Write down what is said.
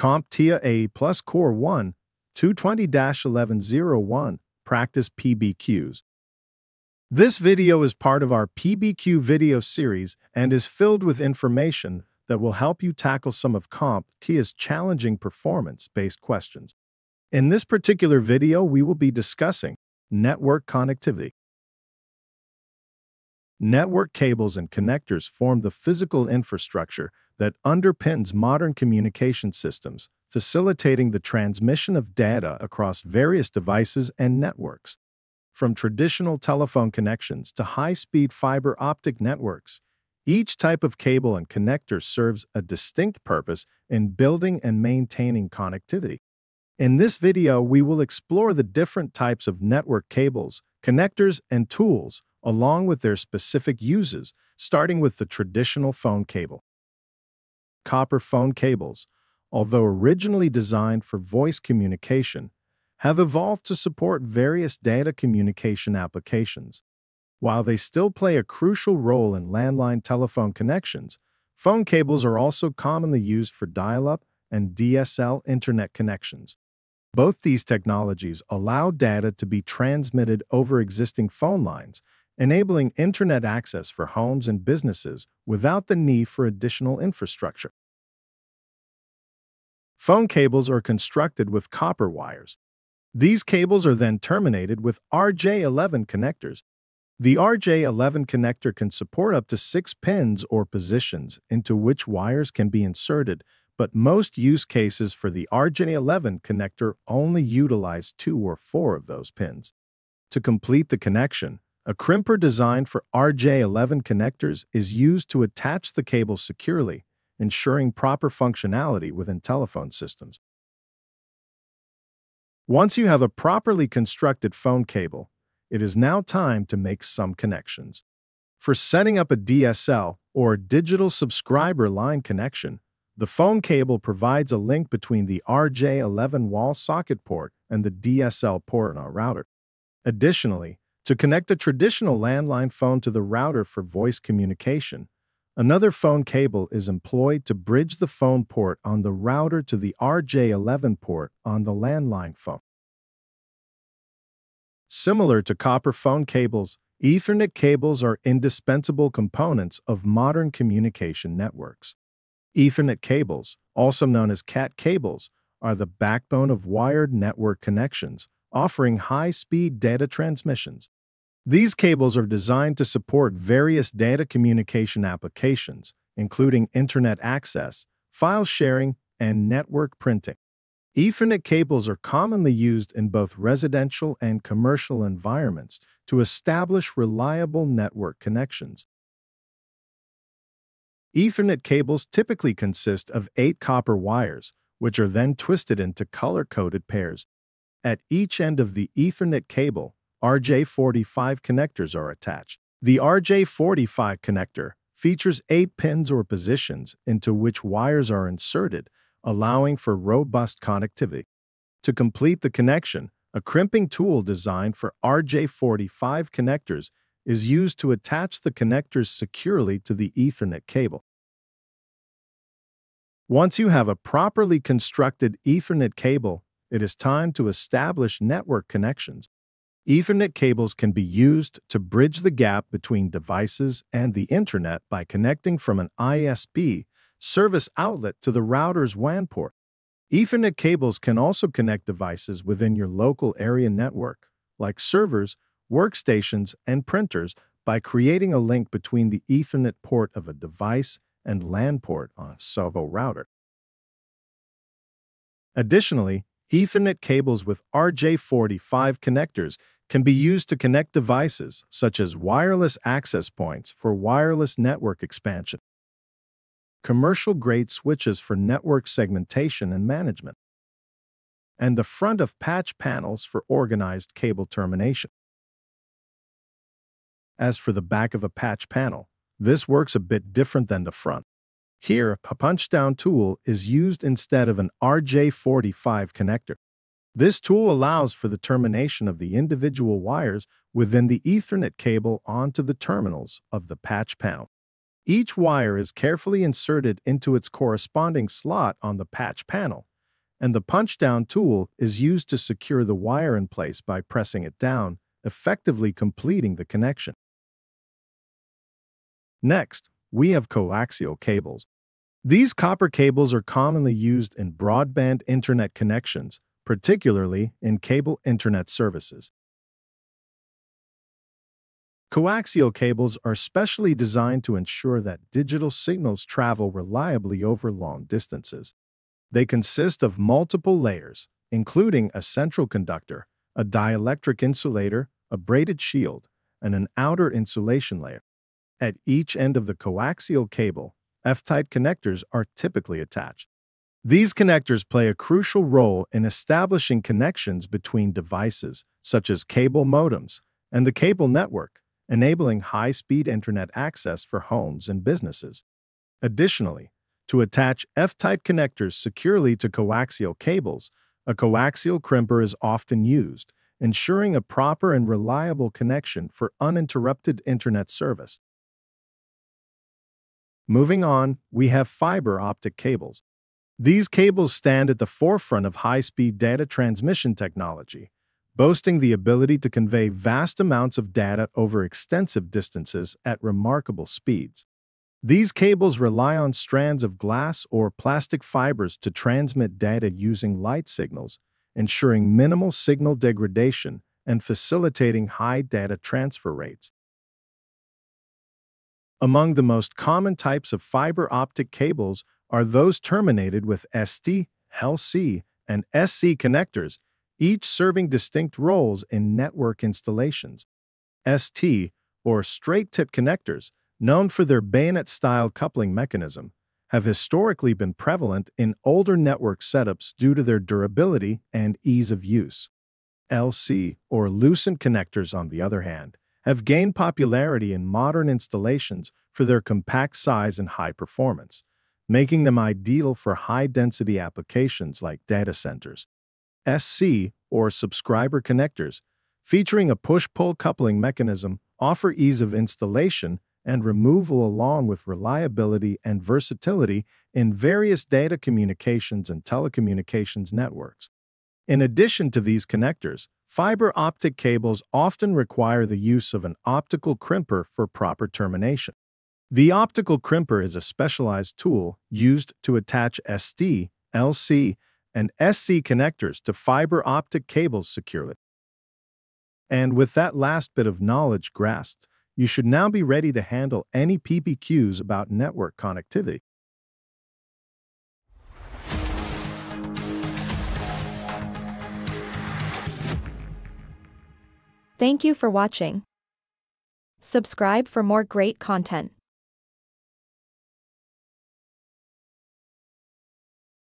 CompTIA A Plus Core 1,220-1101 Practice PBQs. This video is part of our PBQ video series and is filled with information that will help you tackle some of CompTIA's challenging performance-based questions. In this particular video, we will be discussing network connectivity. Network cables and connectors form the physical infrastructure that underpins modern communication systems, facilitating the transmission of data across various devices and networks. From traditional telephone connections to high-speed fiber optic networks, each type of cable and connector serves a distinct purpose in building and maintaining connectivity. In this video, we will explore the different types of network cables, connectors, and tools, along with their specific uses, starting with the traditional phone cable. Copper phone cables, although originally designed for voice communication, have evolved to support various data communication applications. While they still play a crucial role in landline telephone connections, phone cables are also commonly used for dial-up and DSL internet connections. Both these technologies allow data to be transmitted over existing phone lines, enabling internet access for homes and businesses without the need for additional infrastructure. Phone cables are constructed with copper wires. These cables are then terminated with RJ11 connectors. The RJ11 connector can support up to 6 pins or positions into which wires can be inserted, but most use cases for the RJ11 connector only utilize 2 or 4 of those pins. To complete the connection, a crimper designed for RJ11 connectors is used to attach the cable securely, ensuring proper functionality within telephone systems. Once you have a properly constructed phone cable, it is now time to make some connections. For setting up a DSL or digital subscriber line connection, the phone cable provides a link between the RJ11 wall socket port and the DSL port on a router. Additionally, to connect a traditional landline phone to the router for voice communication, another phone cable is employed to bridge the phone port on the router to the RJ11 port on the landline phone. Similar to copper phone cables, Ethernet cables are indispensable components of modern communication networks. Ethernet cables, also known as CAT cables, are the backbone of wired network connections, offering high-speed data transmissions. These cables are designed to support various data communication applications, including internet access, file sharing, and network printing. Ethernet cables are commonly used in both residential and commercial environments to establish reliable network connections. Ethernet cables typically consist of 8 copper wires, which are then twisted into color-coded pairs. At each end of the Ethernet cable, RJ45 connectors are attached. The RJ45 connector features 8 pins or positions into which wires are inserted, allowing for robust connectivity. To complete the connection, a crimping tool designed for RJ45 connectors is used to attach the connectors securely to the Ethernet cable. Once you have a properly constructed Ethernet cable, it is time to establish network connections. Ethernet cables can be used to bridge the gap between devices and the internet by connecting from an ISP service outlet to the router's WAN port. Ethernet cables can also connect devices within your local area network, like servers, workstations, and printers, by creating a link between the Ethernet port of a device and LAN port on a SOHO router. Additionally, Ethernet cables with RJ45 connectors can be used to connect devices such as wireless access points for wireless network expansion, commercial-grade switches for network segmentation and management, and the front of patch panels for organized cable termination. As for the back of a patch panel, this works a bit different than the front. Here, a punch-down tool is used instead of an RJ45 connector. This tool allows for the termination of the individual wires within the Ethernet cable onto the terminals of the patch panel. Each wire is carefully inserted into its corresponding slot on the patch panel, and the punch-down tool is used to secure the wire in place by pressing it down, effectively completing the connection. Next, we have coaxial cables. These copper cables are commonly used in broadband internet connections, particularly in cable internet services. Coaxial cables are specially designed to ensure that digital signals travel reliably over long distances. They consist of multiple layers, including a central conductor, a dielectric insulator, a braided shield, and an outer insulation layer. At each end of the coaxial cable, F-type connectors are typically attached. These connectors play a crucial role in establishing connections between devices, such as cable modems, and the cable network, enabling high-speed internet access for homes and businesses. Additionally, to attach F-type connectors securely to coaxial cables, a coaxial crimper is often used, ensuring a proper and reliable connection for uninterrupted internet service. Moving on, we have fiber optic cables. These cables stand at the forefront of high-speed data transmission technology, boasting the ability to convey vast amounts of data over extensive distances at remarkable speeds. These cables rely on strands of glass or plastic fibers to transmit data using light signals, ensuring minimal signal degradation and facilitating high data transfer rates. Among the most common types of fiber optic cables are those terminated with ST, LC, and SC connectors, each serving distinct roles in network installations. ST, or straight-tip connectors, known for their bayonet-style coupling mechanism, have historically been prevalent in older network setups due to their durability and ease of use. LC, or lucent connectors, on the other hand, have gained popularity in modern installations for their compact size and high performance, making them ideal for high-density applications like data centers. SC, or subscriber connectors, featuring a push-pull coupling mechanism, offer ease of installation and removal along with reliability and versatility in various data communications and telecommunications networks. In addition to these connectors, fiber optic cables often require the use of an optical crimper for proper termination. The optical crimper is a specialized tool used to attach ST, LC, and SC connectors to fiber optic cables securely. And with that last bit of knowledge grasped, you should now be ready to handle any PBQs about network connectivity. Thank you for watching. Subscribe for more great content.